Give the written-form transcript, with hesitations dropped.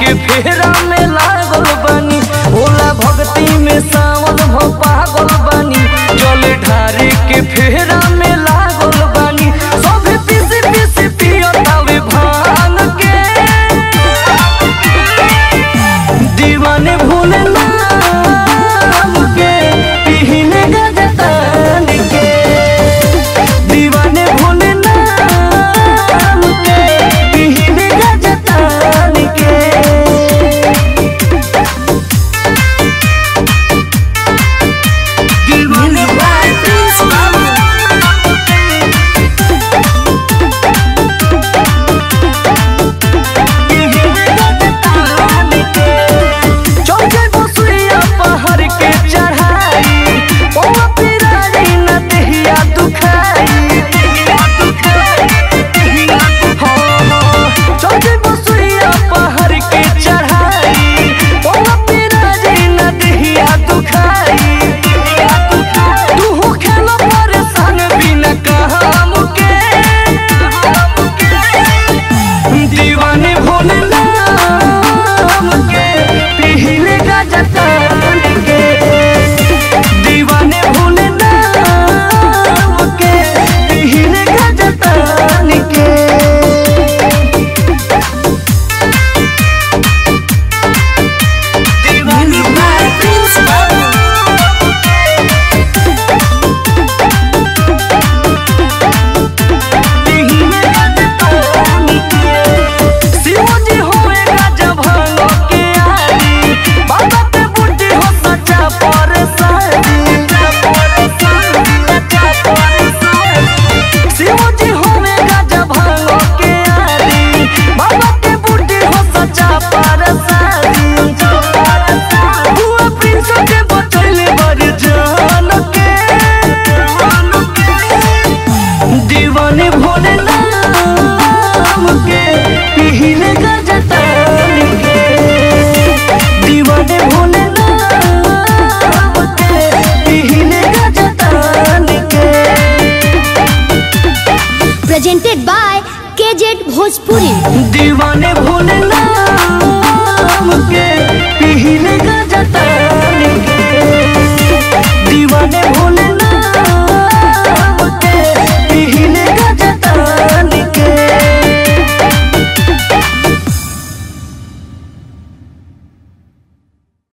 के फेरा में लागल बानी, भोला भक्ति में सावल भ पागल बानी, जल ढारे के फेरा में लागल बानी, सब पीसी पीसी पियतावे भांग के। दीवाने भोले नाम के पीने गजतान के, दीवाने भोले नाम के पीने गजतान के। दीवाने प्रेजेंटेड बाय केजेड भोजपुरी। दीवाने भोले नाम के।